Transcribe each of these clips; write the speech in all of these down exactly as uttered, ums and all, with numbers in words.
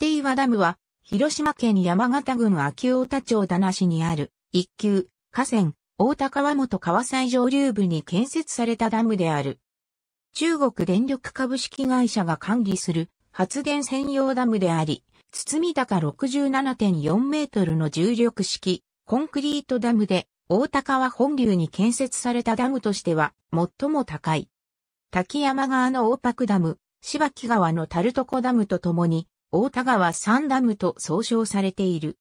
立岩ダムは、広島県山形郡安芸太田町田無にある、一級、河川、太田川本川西上流部に建設されたダムである。中国電力株式会社が管理する発電専用ダムであり、堤高 ろくじゅうななてんよん メートルの重力式コンクリートダムで、太田川本流に建設されたダムとしては最も高い。滝山川の大白ダム、芝木川の樽床ダムとともに、太田川三ダムと総称されている。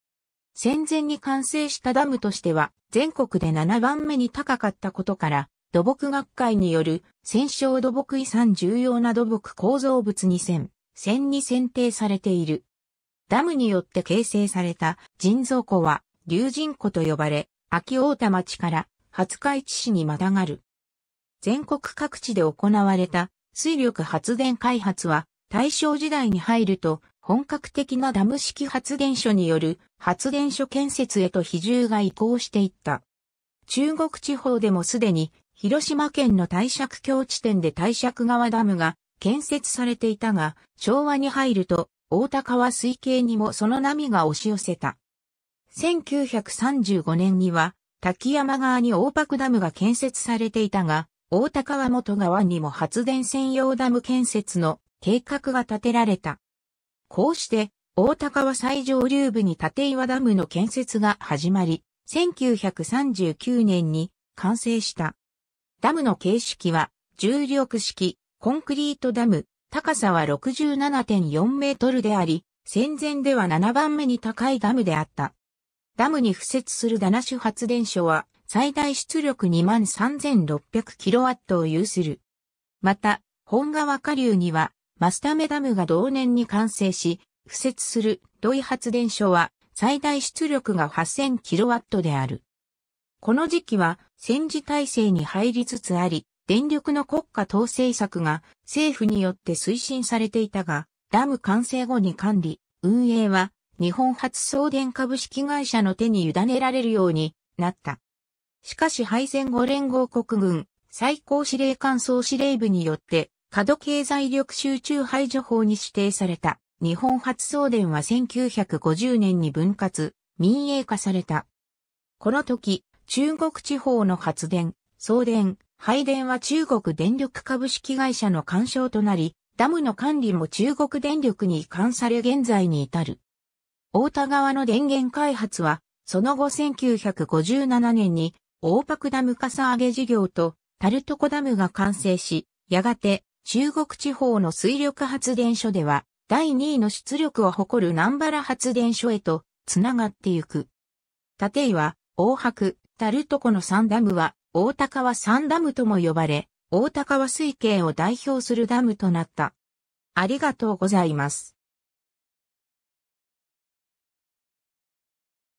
戦前に完成したダムとしては全国でななばんめに高かったことから土木学会による戦勝土木遺産重要な土木構造物にせん、せんに選定されている。ダムによって形成された人造湖は龍神湖と呼ばれ、安芸太田町から廿日市市にまたがる。全国各地で行われた水力発電開発は大正時代に入ると本格的なダム式発電所による発電所建設へと比重が移行していった。中国地方でもすでに広島県の帝釈峡地点で帝釈川ダムが建設されていたが、昭和に入ると太田川水系にもその波が押し寄せた。せんきゅうひゃくさんじゅうごねんには滝山川に大白ダムが建設されていたが、太田川本川にも発電専用ダム建設の計画が立てられた。こうして、太田川最上流部に立岩ダムの建設が始まり、せんきゅうひゃくさんじゅうきゅうねんに完成した。ダムの形式は、重力式、コンクリートダム、高さは ろくじゅうななてんよん メートルであり、戦前ではななばんめに高いダムであった。ダムに付設する田無発電所は、最大出力 にまんさんぜんろっぴゃくキロワット を有する。また、本川下流には、増溜ダムが同年に完成し、付設する土井発電所は最大出力が はっせんキロワット である。この時期は戦時体制に入りつつあり、電力の国家統制策が政府によって推進されていたが、ダム完成後に管理、運営は日本発送電株式会社の手に委ねられるようになった。しかし敗戦後連合国軍最高司令官総司令部によって、過度経済力集中排除法に指定された日本発送電はせんきゅうひゃくごじゅうねんに分割、民営化された。この時、中国地方の発電、送電、配電は中国電力株式会社の管轄となり、ダムの管理も中国電力に移管され現在に至る。太田川の電源開発は、その後せんきゅうひゃくごじゅうななねんに大白ダムかさ上げ事業と樽床ダムが完成し、やがて、中国地方の水力発電所では、だいにいの出力を誇る南原発電所へと、つながってゆく。立岩、大白、樽床の三ダムは、太田川三ダムとも呼ばれ、太田川水系を代表するダムとなった。ありがとうございます。